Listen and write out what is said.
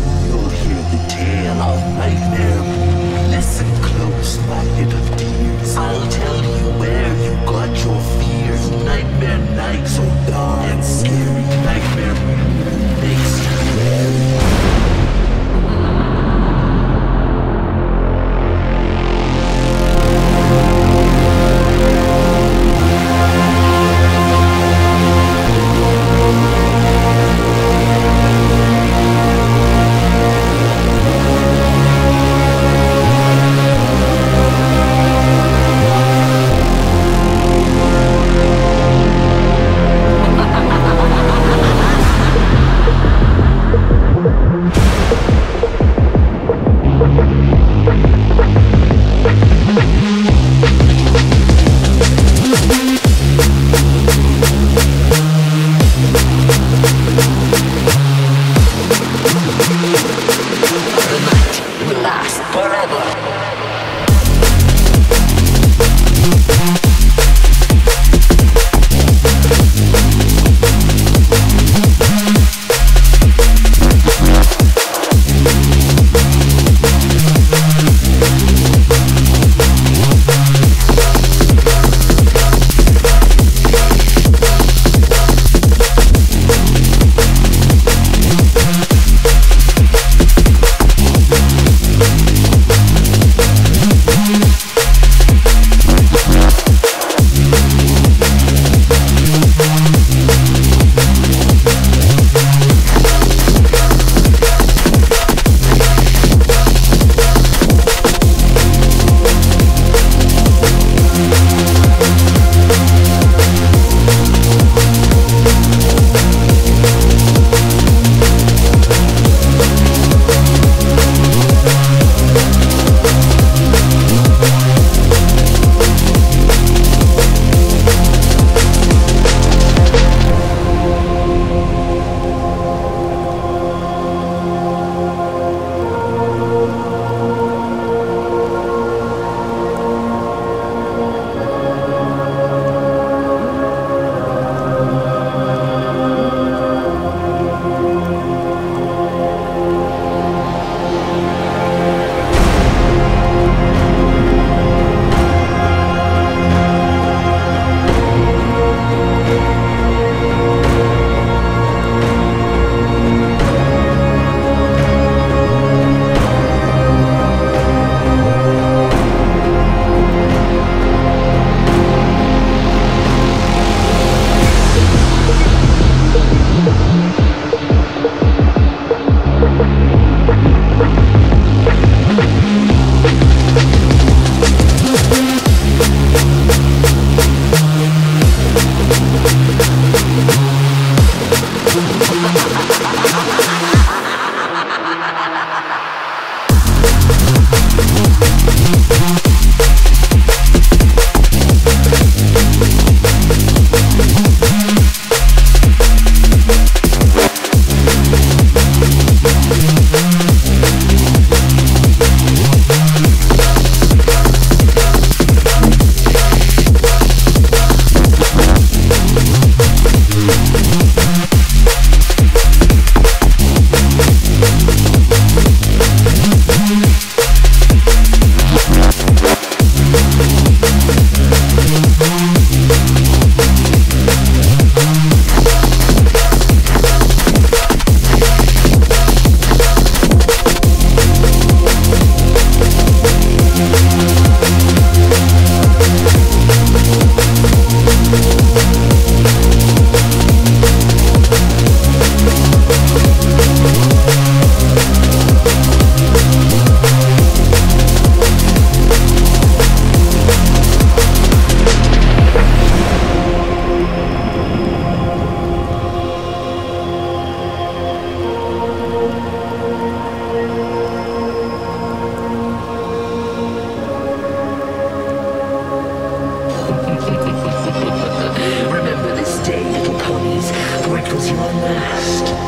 Soon you'll hear the tale of nightmare. Listen close, my little dears. I'll tell you where you got your fears. Nightmare night, so dark and scary. Nightmare makes you wary. Remember this day, little ponies, for it was your last.